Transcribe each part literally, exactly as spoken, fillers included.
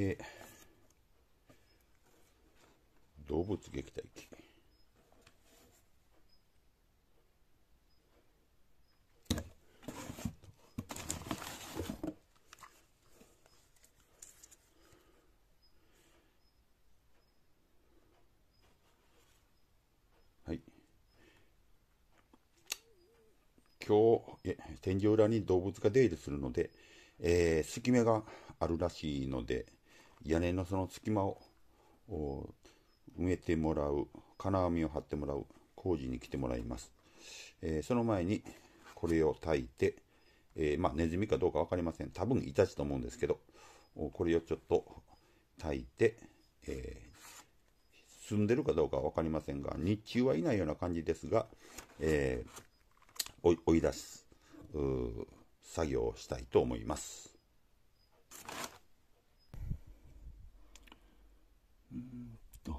で、動物撃退機。はい。今日、え、天井裏に動物が出入りするので、えー、隙間があるらしいので、屋根のその隙間を埋めてもらう、金網を張ってもらう工事に来てもらいます。えー、その前にこれを炊いて、えー、まあネズミかどうか分かりません。多分イタチと思うんですけど、これをちょっと炊いて、えー、住んでるかどうかは分かりませんが、日中はいないような感じですが、えー、追い出す作業をしたいと思います。うんと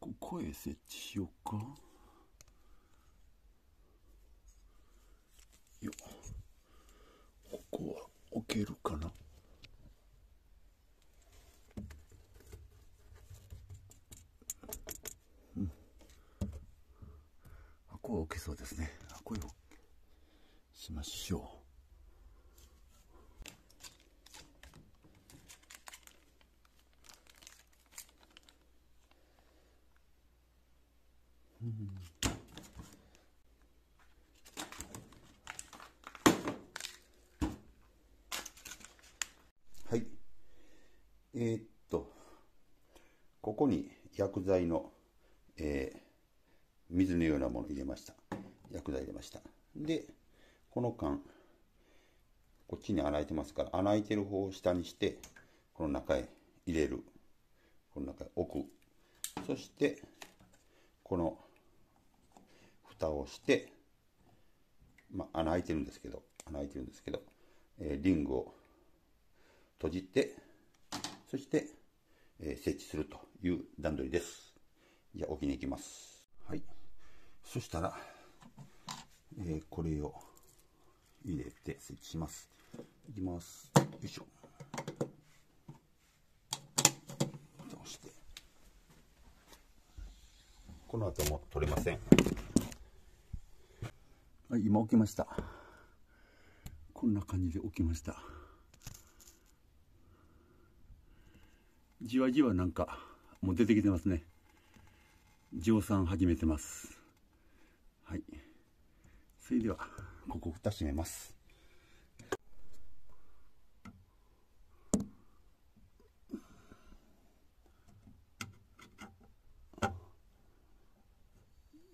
ここへ設置しようか。よっ、ここは置けるかな。うん、ここは置けそうですね。これをしましょう。はい、えー、っとここに薬剤の、えー、水のようなものを入れました。薬剤入れました。でこの間こっちに穴開いてますから、穴開いてる方を下にしてこの中へ入れる、この中へ置く、そしてこの蓋をして、まあ、穴開いてるんですけど、穴開いてるんですけど、えー、リングを閉じて、そして、えー、設置するという段取りです。じゃあ置きに行きます。はい。そしたら、えー、これを入れて設置します。いきます。よいしょ。倒して。この後も取れません。はい、今置きました。こんな感じで置きました。じわじわなんかもう出てきてますね。蒸散始めてます。はい、それではここ蓋閉めます。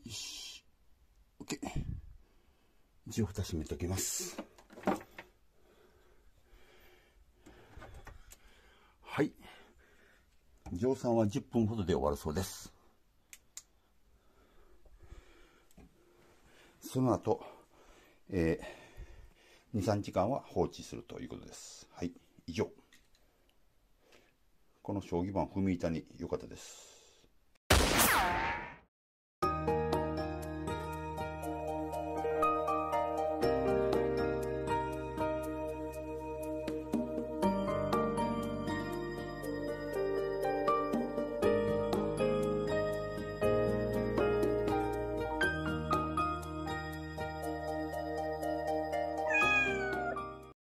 よし、 OK。 一応蓋閉めときます。はい、蒸散はじゅっぷんほどで終わるそうです。その後、えー、にさんじかんは放置するということです。はい、以上。この将棋盤踏み板に良かったです。